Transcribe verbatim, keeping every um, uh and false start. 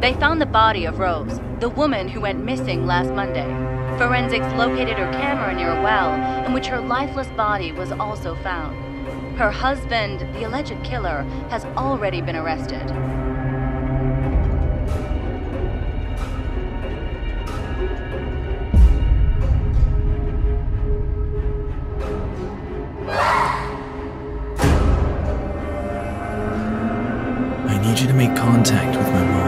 They found the body of Rose, the woman who went missing last Monday. Forensics located her camera near a well, in which her lifeless body was also found. Her husband, the alleged killer, has already been arrested. I need you to make contact with my mom.